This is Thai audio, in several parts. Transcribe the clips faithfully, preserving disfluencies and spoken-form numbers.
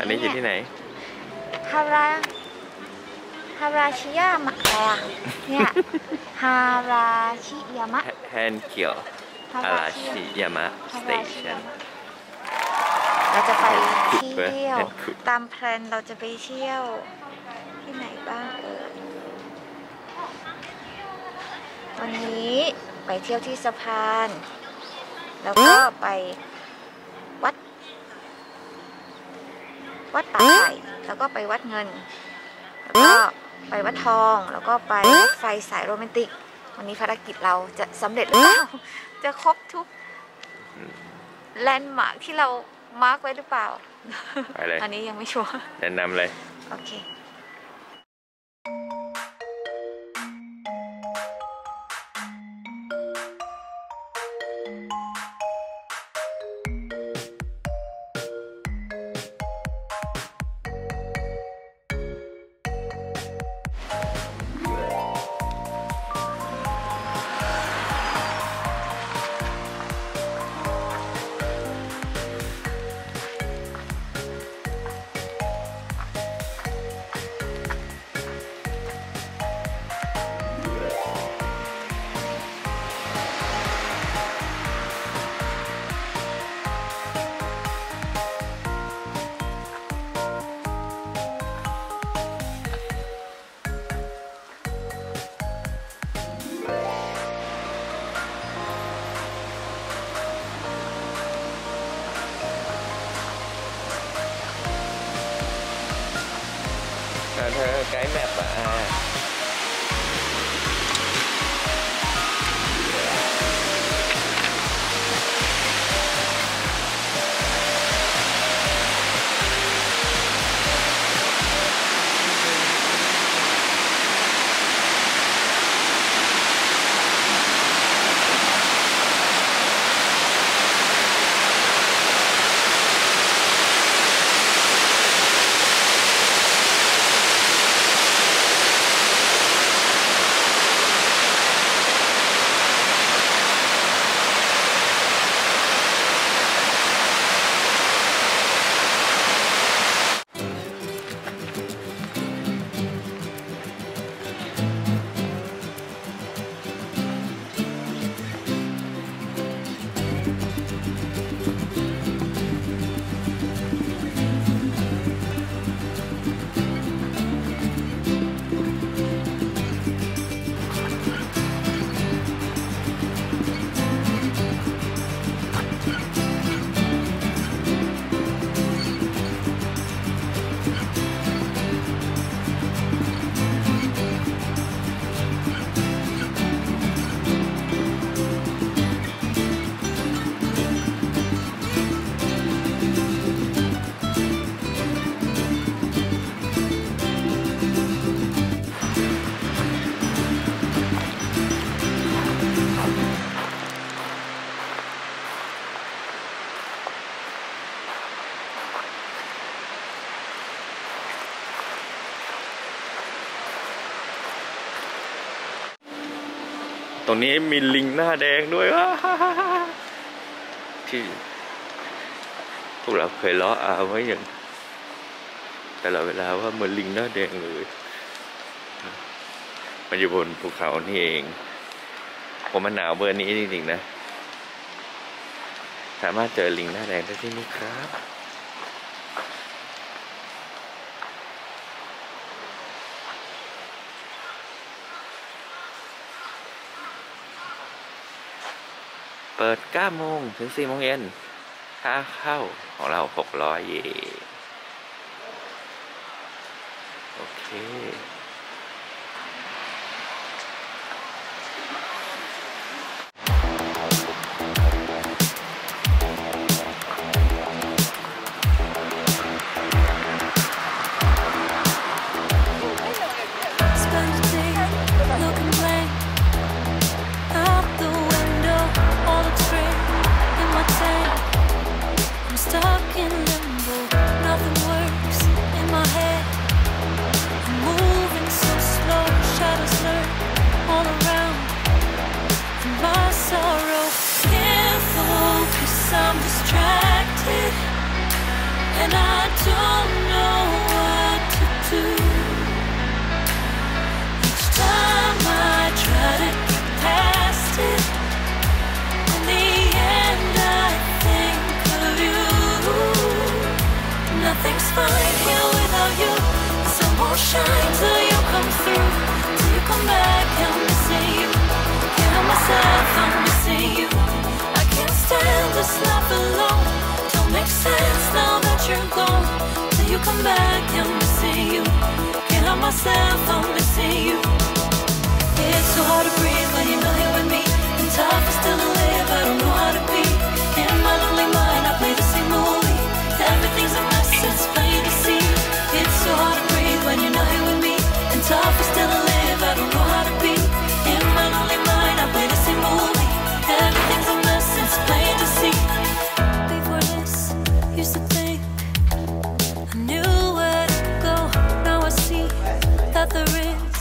อันนี้อยู่ที่ไหนฮาราฮาราชิยามะเนี่ยฮาราชิยามะแฮนเกียวฮาราชิยามะสเตชันเราจะไปเที่ยวตามแพลนเราจะไปเที่ยวที่ไหนบ้างเออวันนี้ไปเที่ยวที่สะพานแล้วก็ไปวัดวัดป่าไผ่แล้วก็ไปวัดเงินแล้วก็ไปวัดทองแล้วก็ไปรถไฟสายโรแมนติกวันนี้ภารกิจเราจะสำเร็จหรือเปล่าจะครบทุกแลนด์มาร์คที่เรามาร์กไว้หรือเปล่าอันนี้ยังไม่ชัวร์แนะนำเลยโอเคเธอไกด์แมปอ่ะตรงนี้มีลิงหน้าแดงด้วยที่พวกเราเคยล้ออาไว้อย่างแต่ละเวลาว่ามันลิงหน้าแดงเลยมันอยู่บนภูเขานี่เองผมมันหนาวเบอร์นี้จริงๆนะสามารถเจอลิงหน้าแดงได้ที่นี่ครับเปิดเก้าโมงถึงสี่โมงเย็นค่าเข้าของเราหกร้อยเยนโอเคI'm distracted and I don't fine here without you. The sun won't shine till you come through. Till you come back, I'm missing you. Can't help myself, I'm missing you. I can't stand this life alone. Don't make sense now that you're gone. Till you come back, I'm missing you. Can't help myself, I'm missing you. It's so hard to breathe when you're not here with me. And tough is still to live, I don't know how to be. In my lonely mind, I play the same movie. Everything's a mess, it's plain to see. It's so hard to breathe when you're not here with me. And tough is still to live, I don't know how to be. In my lonely mind, I play the same movie. Everything's a mess, it's plain to see. Before this, used to think I knew where to go. Now I see that there is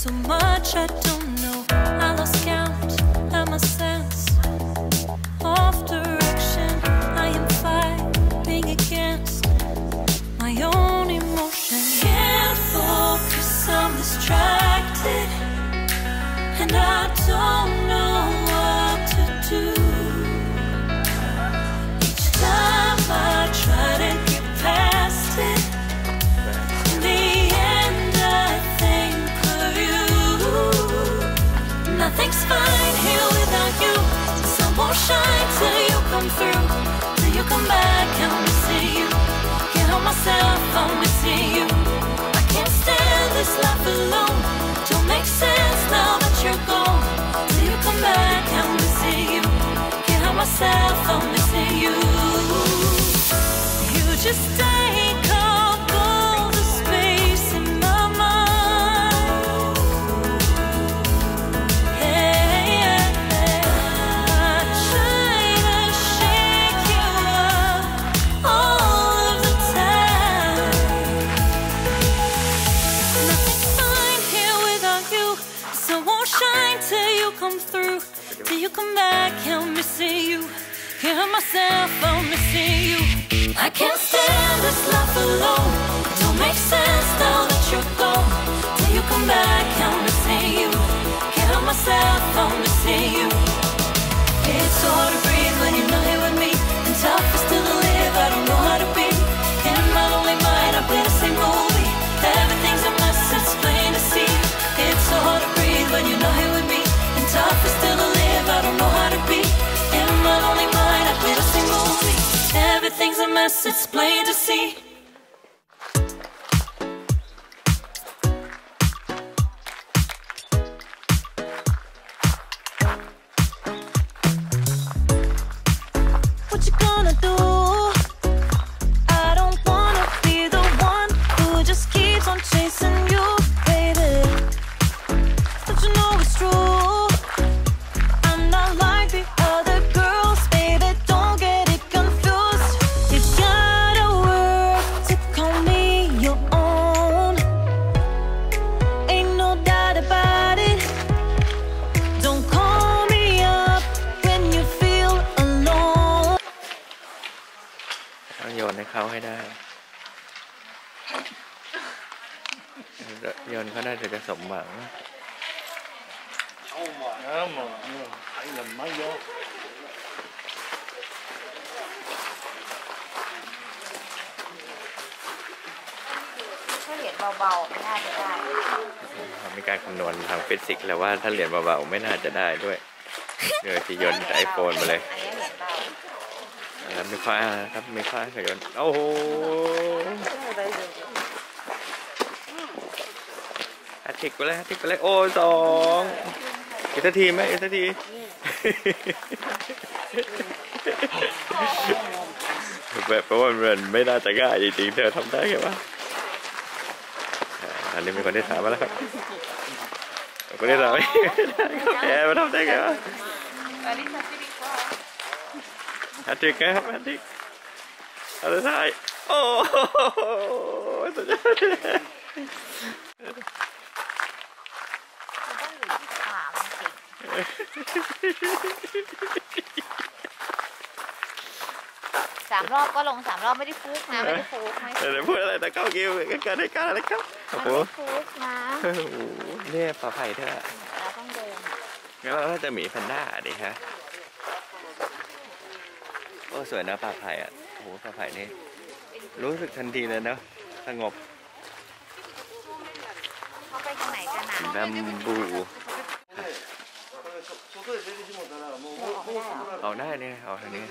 so much I don't know. I lost count and my sense of direction. I am fighting against my own emotion. Can't focus, I'm distracted, and I don't know what to do. Each time I try to get past it, in the end I think nothing's fine here without you. The sun won't shine till you come through. Till you come back, I'm missing you. Can't help myself, I'm missing you. I can't stand this life alone. Don't make sense now that you're gone. Till you come back, I'm missing you. Can't help myself, I'm missing you. You just take up all the space in my mind. Come back, I'm missing you. Can't help myself, I'm missing you. I can't stand this life alone. Don't make sense now that you're gone. Till you come back, I'm missing you. Can't help myself, I'm missing you. It's so hard to breathe when you're not here with me. And tough is still to live, I don't know how to be. In my lonely mind, I play the same movie. Everything's a mess, it's plain to see. It's so hard to breathe when you're not here with me. And tough is still to live, I don't know how to be. In my lonely mind, I play the same movie. Everything's a mess, it's plain to see. What you gonna do? I don't wanna be the one who just keeps on chasing you, baby. Don't you know it's true?เขาให้ได้โยนเขาได้ถึงจะสมหวังเอาหมดเอาหมดไอ้ลำไม่โยถ้าเหรียญเบาๆไม่น่าจะได้มีการคำนวณทางฟิสิกส์แล้วว่าถ้าเหรียญเบาๆไม่น่าจะได้ด้วยโดยที่โยนไอโฟนมาเลยไม่ค่อยครับไม่ค่อยขยันโอ้โหอาทิตย์ก็เลยอาทิตย์ก็เลยโอ้สองอีกสักทีไหมอีกสักทีแบบเพราะว่ามันไม่น่าจะง่ายจริงๆเธอทำได้ไงวะอันนี้มีคนได้ถามมาแล้วครับคนได้ถามแอบมาทำได้ไงวะอาทิตย์ครับอาทิตย์อะไรใช่โอ้โหสุดยอดเลยสามรอบก็ลงสามรอบไม่ได้ฟุกนะไม่ได้ฟุกไม่เดี๋ยวพูดอะไรแต่ก้าวกิ้วกันกันได้ก้าวอะไรครับโอ้โหฟุกนะโอ้โหเนี่ยปลาไผ่เถอะเราต้องเดินงั้นเราจะหมีแพนด้าดิฮะโอ้สวยนะปลาไผ่อ่ะโอ้โหปลาไผ่นี่ รู้สึกทันทีเลยเนอะสงบเขาไปทางไหนกันนะดัมบูเอาได้เนี่ยเอาทางนี้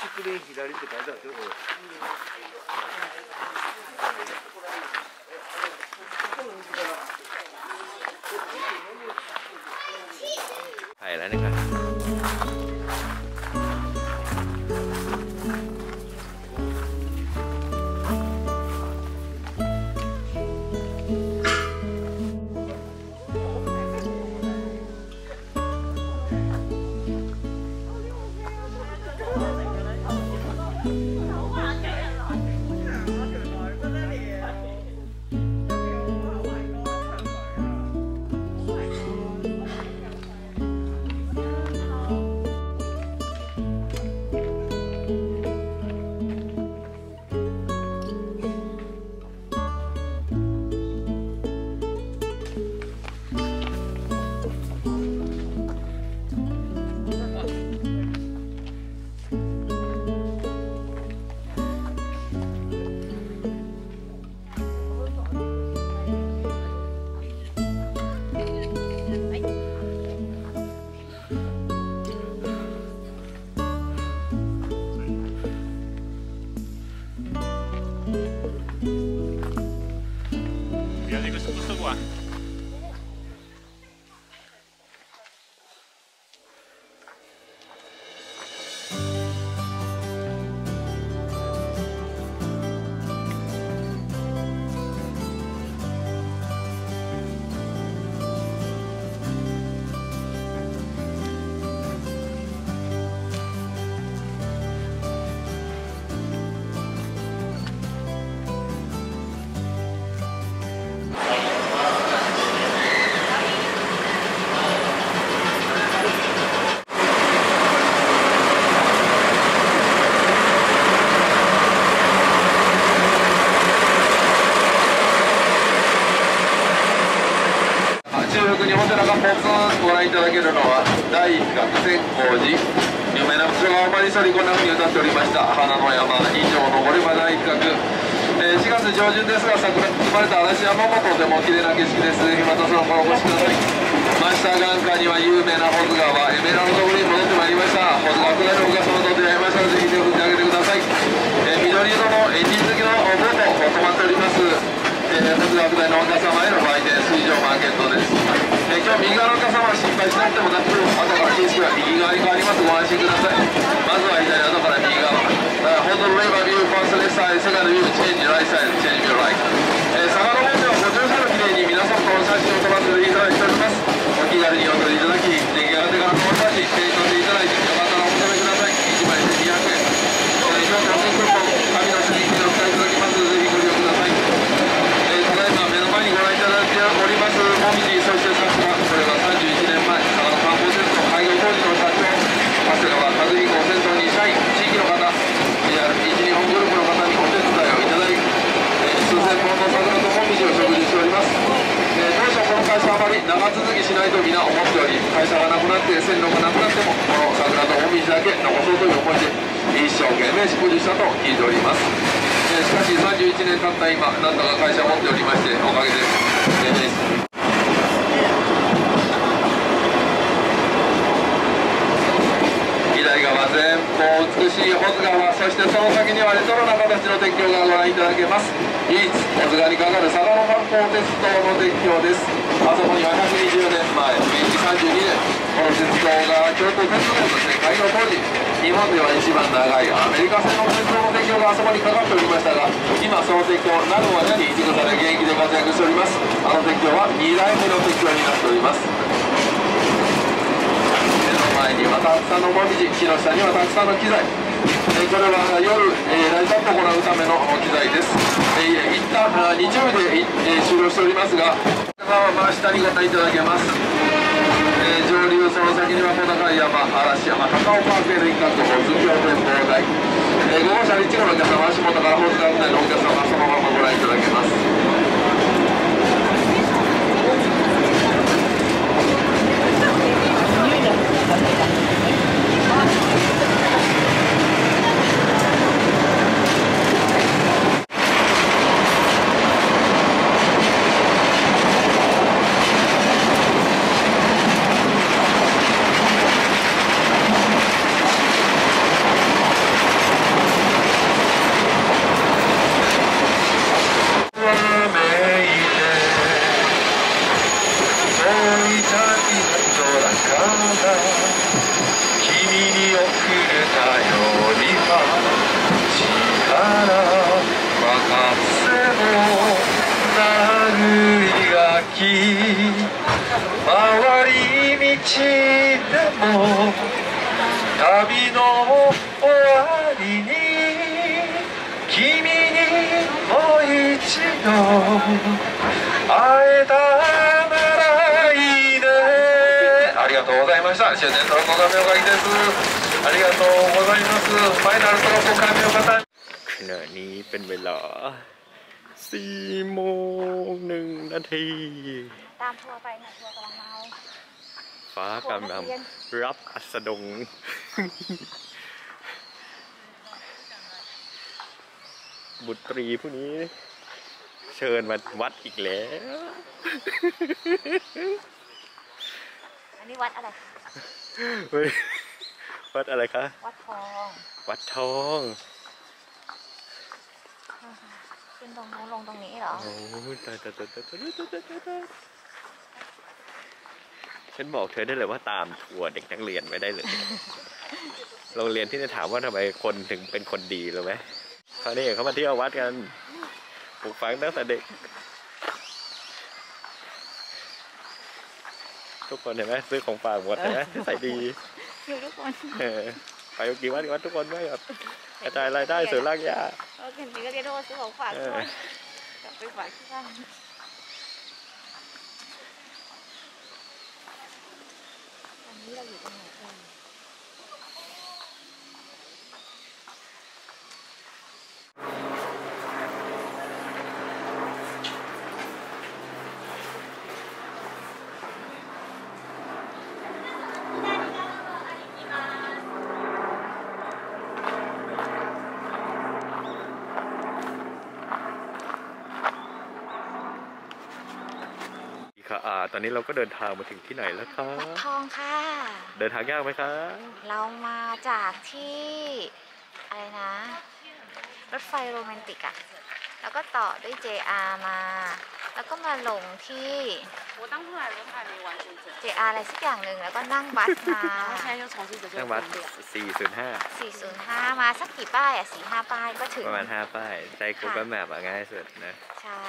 ติดไปแล้วนะครับき回り道でも旅の終わりに君にもう一度会えたならいいね。ありがとうございました。終電トロッコ神岡行きです。ありがとうございます。ファイナルトロッコ神岡さん。ขณะนี้เป็นเวลาสี่โมงหนึ่งนาทีตามทัวร์ไปนะทัวร์กำลังเมาฟ้ากำลังรับอัสดงบุตรีผู้นี้เชิญมาวัดอีกแล้วอันนี้วัดอะไรวัดอะไรคะวัดทองวัดทองขึ้นตรงนู้นลงตรงนี้เหรอโอ้ยตายตายตายตายตายตายตายฉันบอกเธอได้เลยว่าตามทัวร์เด็กนักเรียนไม่ได้เลยโรงเรียนที่จะถามว่าทำไมคนถึงเป็นคนดีหรือไหมเขาเนี่ยเขามาเที่ยววัดกันปลูกฝังตั้งแต่เด็กทุกคนเห็นไหมซื้อของฝากหมดนะใส่ดีอยู่ทุกคนไปกี่วัดกี่วัดทุกคนไม่แบบกระจายรายได้สู่รากหญ้าโอเคนี่ก็เรียกว่าซื้อของฝากด้วยกลับไปฝากที่บ้านตอนนี้เราอยู่ตรงไหนกันตอนนี้เราก็เดินทางมาถึงที่ไหนแล้วคะวัดทองค่ะเดินทางยากไหมคะเรามาจากที่อะไรนะรถไฟโรแมนติกอะแล้วก็ต่อด้วย เจ อาร์ มาแล้วก็มาลงที่ตั้งเท่าไหร่รถไฟในวันจุด เจ อาร์ อะไรสักอย่างหนึ่งแล้วก็นั่งบัสมานั่งบัสสี่ศูนย์ห้าสี่ศูนย์ห้ามาสักกี่ป้ายอะสี่ห้าป้ายก็ถึงประมาณห้าป้ายใจกูก็แมปอะง่ายสุดนะใช่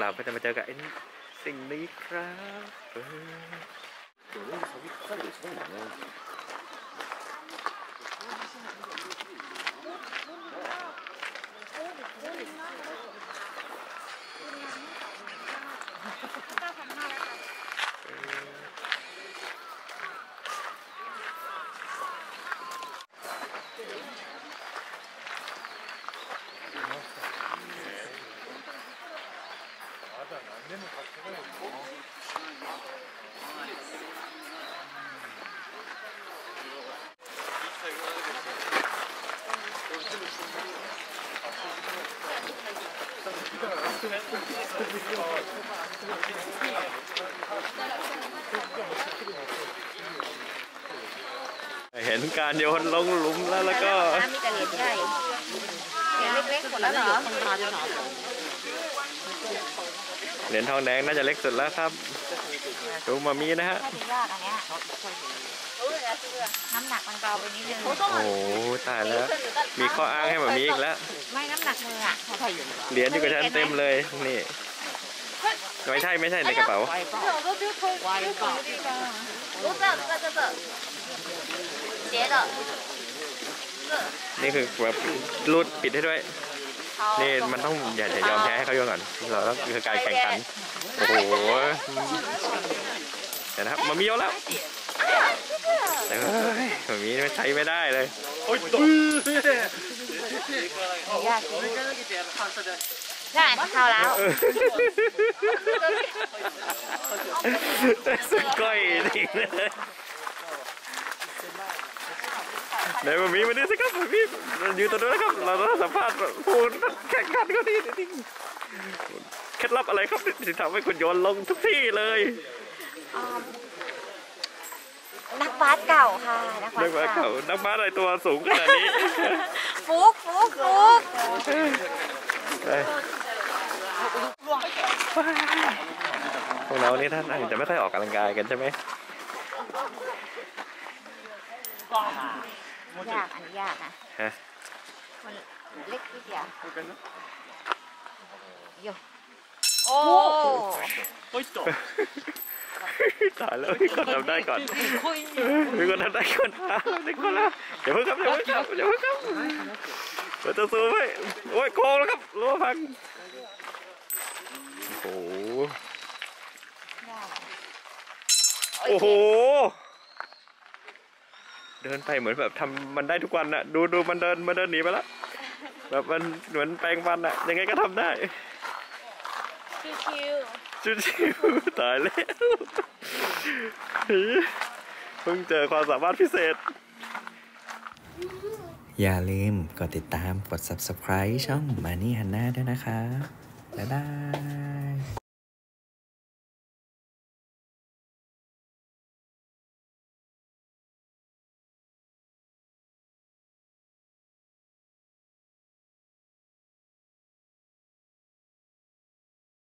เราก็จะมาเจอกับสิ่งนี้ครับเห็นการโยนลงหลุมแล้วแล้วก็มีแต่เหรียญใหญ่เหรียญเล็กๆหมดแล้วเหรอเหรียญทองแดงน่าจะเล็กสุดแล้วครับดูมามีนะฮะน้ำหนักมันเบาไปนิดนึงโอ้ตายแล้วมีข้ออ้างให้แบบนี้อีกแล้วไม่น้ำหนักมืออ่ะเหรียญอยู่กับฉันเต็มเลยนี่ไม่ใช่ไม่ใช่ในกระเป๋านี่คือแบบรูดปิดให้ด้วยนี่มันต้องอย่าอย่ายอมแพ้ให้เขาโยนก่อนเราต้องคือการแข่งขันโอ้โหแต่นะครับมันมีเยอะแล้วแต่แบบนี้ไม่ใช้ไม่ได้เลยโอ้ยตุ่มได้เข้าแล้วสุดก้อยจริงเลยไหนมามีมาดิสิครับพี่อยู่ตรงนู้นนะครับเราต้องสัมภาษณ์พูดแข่งขันก็ดีจริงเคล็ดลับอะไรครับที่ทำให้คุณโยนลงทุกที่เลยนักบาสเก่าค่ะนักบาสเก่านักบาสอะไรตัวสูงขนาดนี้ฟุกฟุกฟุกพวกเรานี่ท่านอาจจะไม่ค่อยออกกำลังกายกันใช่ไหมยากอันยากนะมันเล็กนิดเดียวโย โอ้โอ้ยจบตายแล้วมีคนทำได้ก่อนมีคนทำได้ก่อนฮะได้ก่อนแล้วเดี๋ยวเพิ่งครับเดี๋ยวเพิ่งครับเดี๋ยวเพิ่งครับเราจะซูมไปโอ้ยโกงแล้วครับรัวพังโอ้โหโอ้โหเดินไปเหมือนแบบทำมันได้ทุกวันน่ะดูดูมันเดินมันเดินหนีไปแล้วแบบมันเหมือนแปลงฟันน่ะยังไงก็ทำได้ชิวๆตายแล้วเพิ่งเจอความสามารถพิเศษอย่าลืมกดติดตามกด ซับสไครบ์ ช่อง Money Hanna ด้วยนะคะบ๊ายบาย